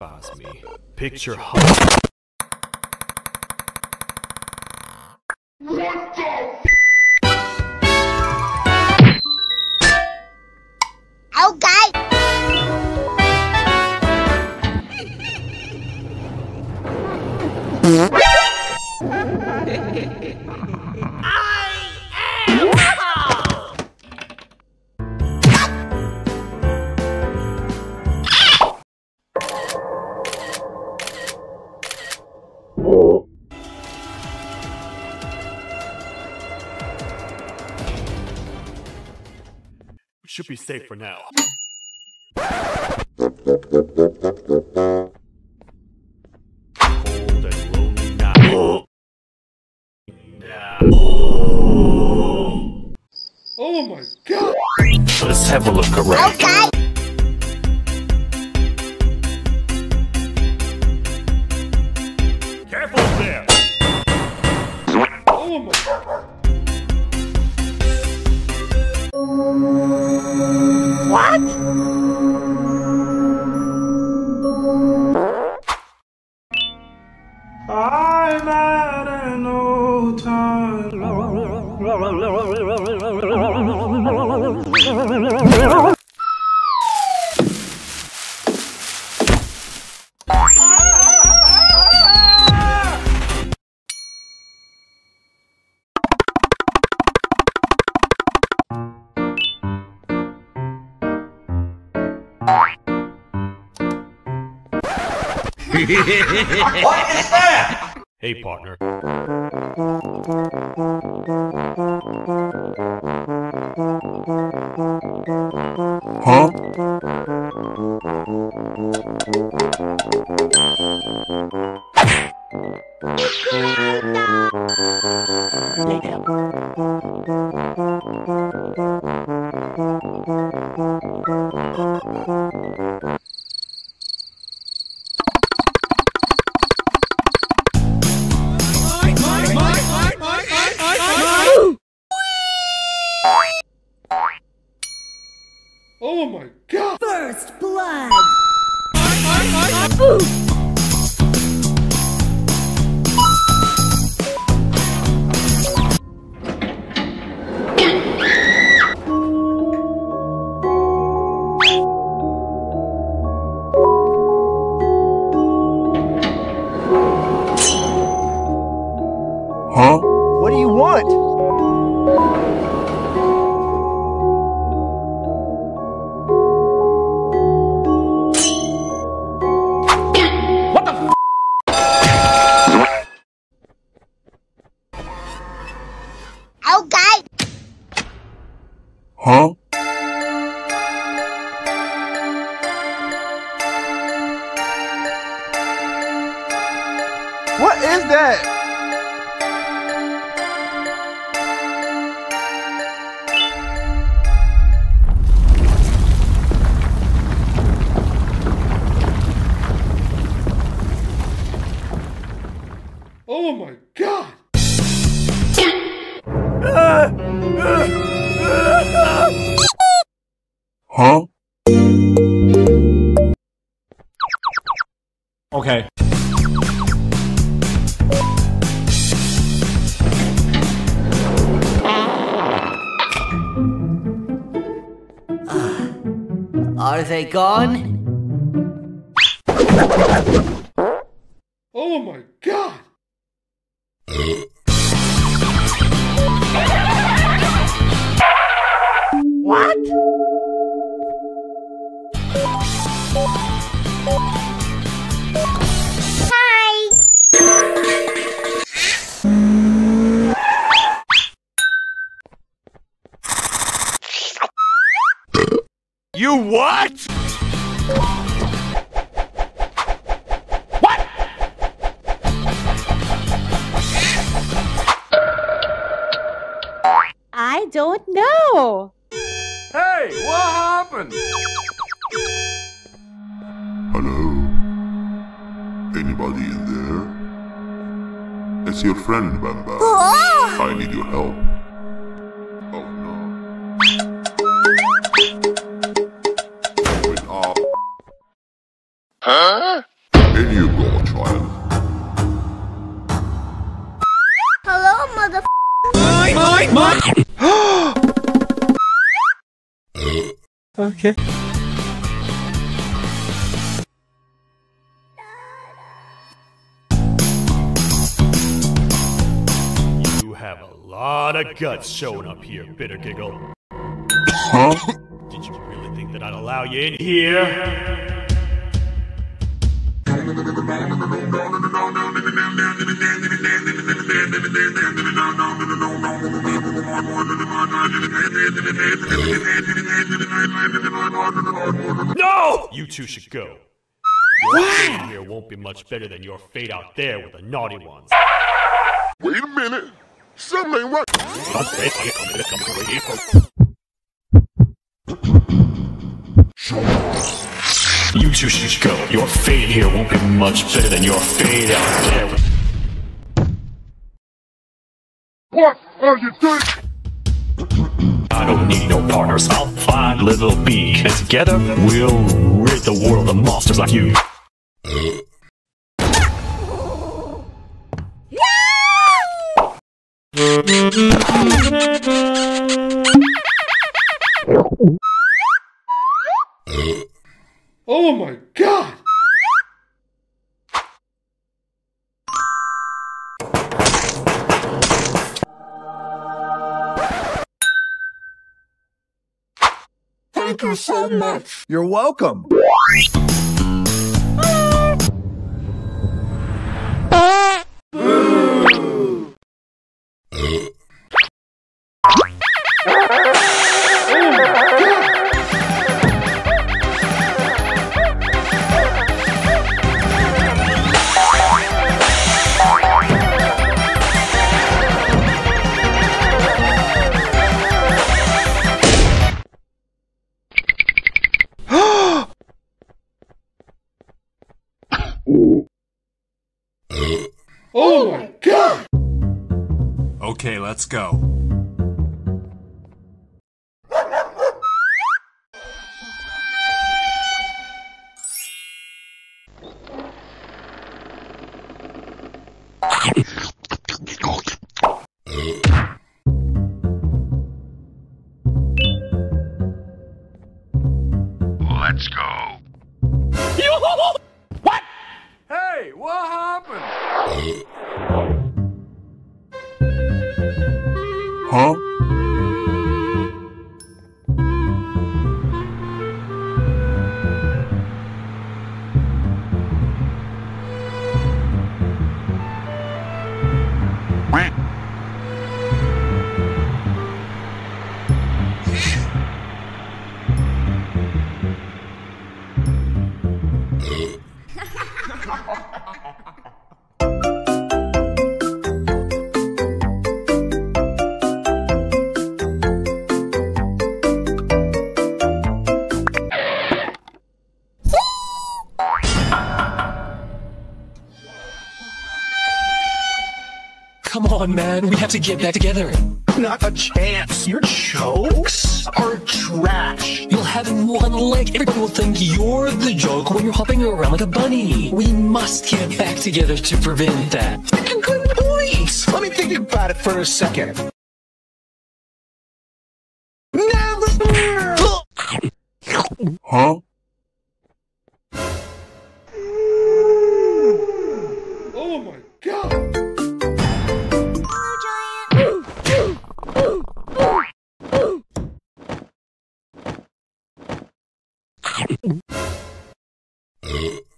Pass me. Picture hot. Should be safe for now. Cold and lonely now. Oh my god! Let's have a look around. Okay. Careful there! Oh my god! What? I'm at an old time. What is that? Hey, partner. Huh? Oh my god! First blood! Huh? What do you want? Huh? What is that? Oh my god! Huh? Okay. Are they gone? Oh my god! Hi. You what? What? I don't know. Hey, what happened? Anybody in there? It's your friend, Banban. Oh! I need your help. Oh no. Huh? In you go, child. Hello, mother. Okay. You have a lot of guts showing up here, bitter giggle. Huh? Did you really think that I'd allow you in here? No! You two should go. Your fate here won't be much better than your fate out there with the naughty ones. Wait a minute. Something ain't right. You two should go. Your fate here won't be much better than your fate out there. What are you doing? I don't need no partners. I'll find Little B, and together we'll rid the world of monsters like you. Oh my god! Thank you so much! You're welcome! Oh my god! Okay, let's go. Let's go. What? Hey, what happened? Huh? Come on, man, we have to get back together. Not a chance. Your jokes are trash. You'll have one leg. Everybody will think you're the joke when you're hopping around like a bunny. We must get back together to prevent that. Freaking good point! Let me think about it for a second. Never! Huh? Oh my god!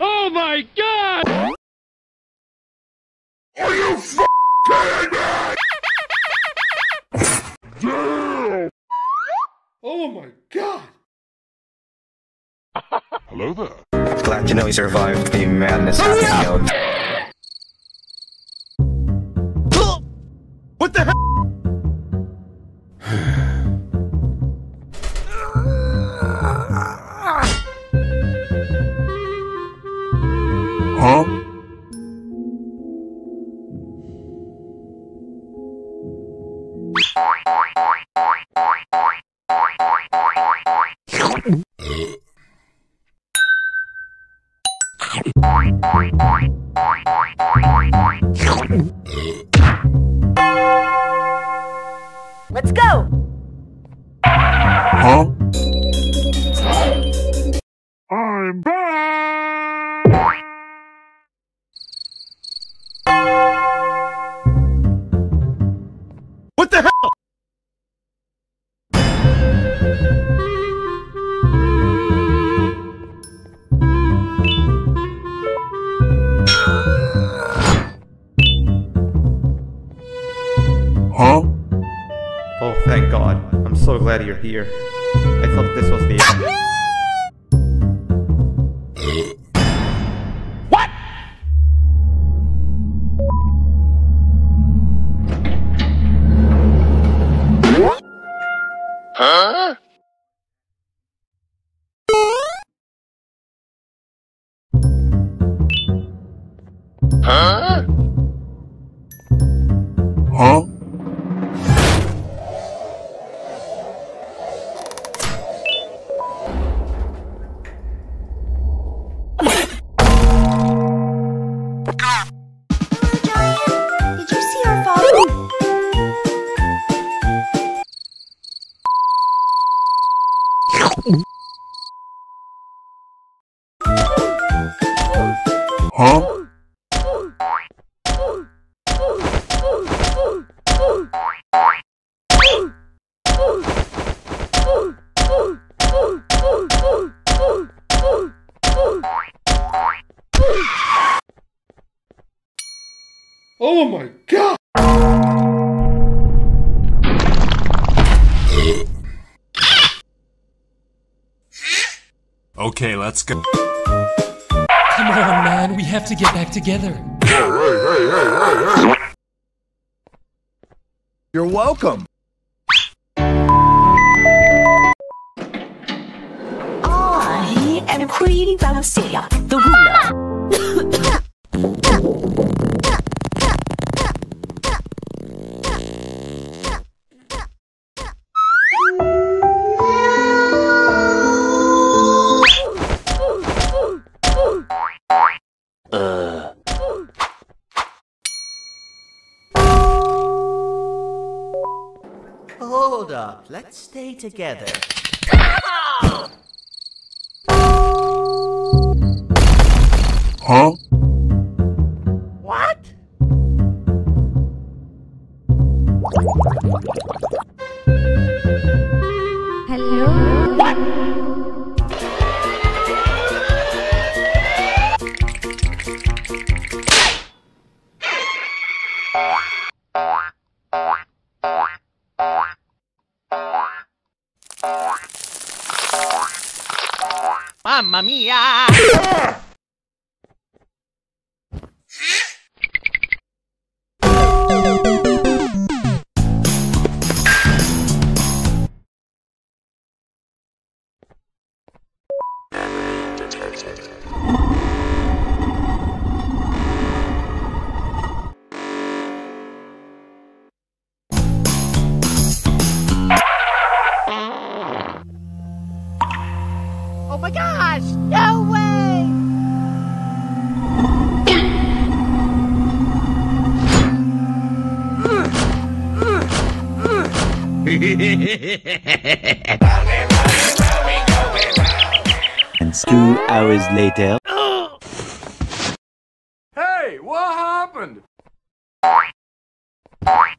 Oh my god! Are you f***ing kidding me? Damn! Oh my god! Hello there. I'm glad you know he survived the madness of the field. What the hell? Huh? Let's go! Huh? I'm back! What the hell? Huh? Oh, thank God. I'm so glad you're here. I thought this was the end. What? Huh? Huh? Huh? Huh? Oh my God! Okay, let's go. Come on, man, we have to get back together. You're welcome. I am Queen Valesteria, the ruler. Hold up, let's stay together. Huh? What? Hello? What? Mamma mia! Oh my gosh! No way! And 2 hours later... Hey! What happened? Huh?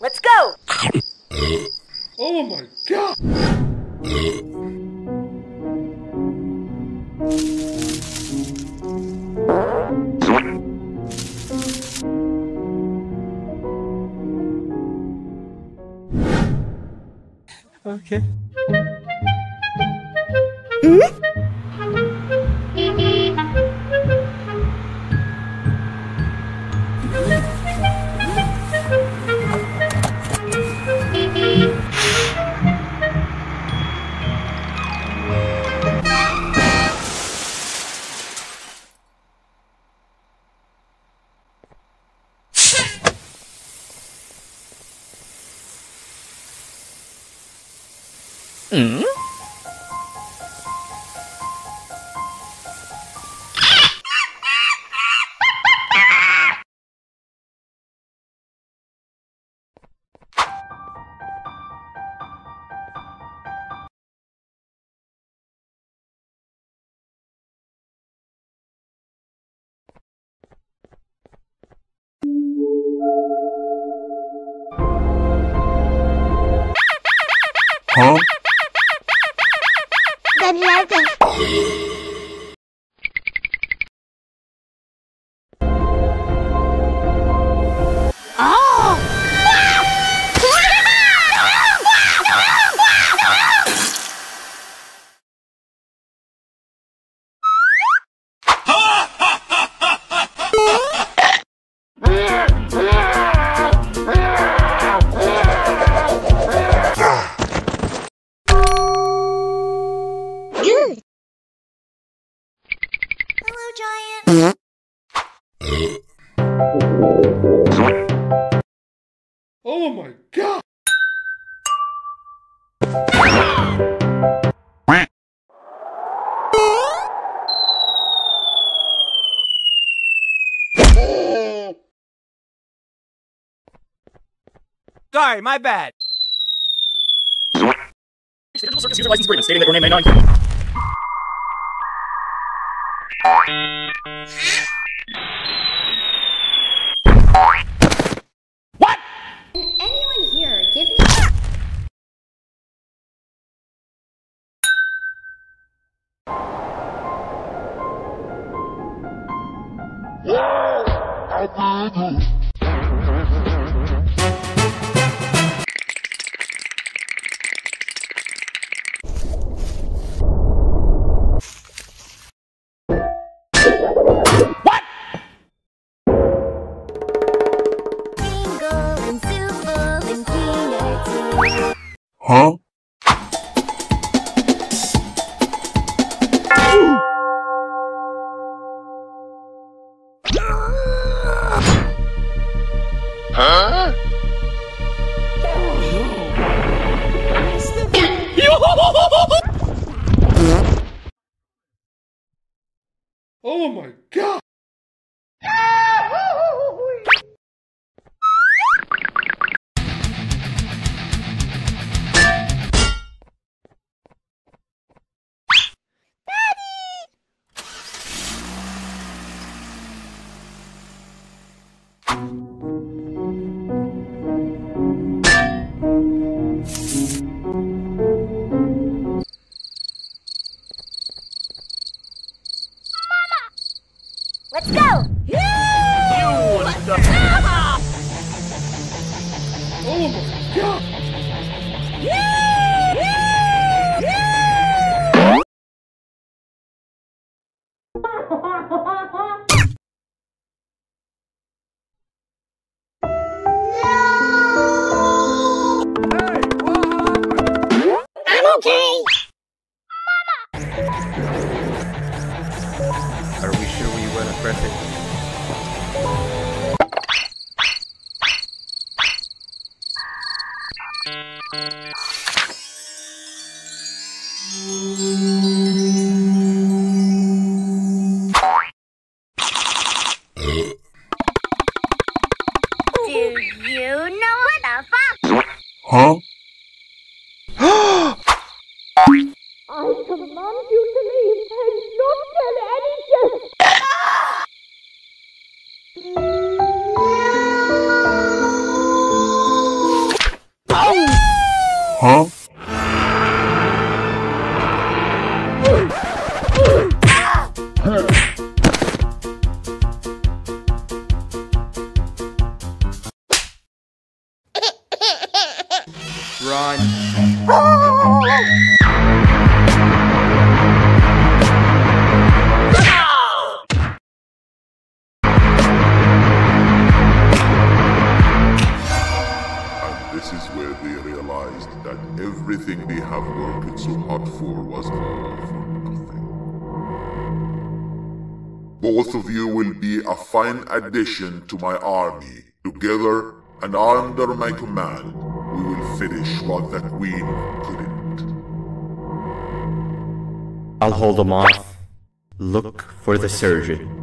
Let's go! Oh my God! Okay. Huh? Sorry, my bad. Digital Circus user license agreement stating that your name may not include. What? Can anyone here give me that? No! Huh? Huh? Oh my God! Run. for was all for nothing. Both of you will be a fine addition to my army. Together and under my command, we will finish what the Queen couldn't. I'll hold them off. Look for the surgeon.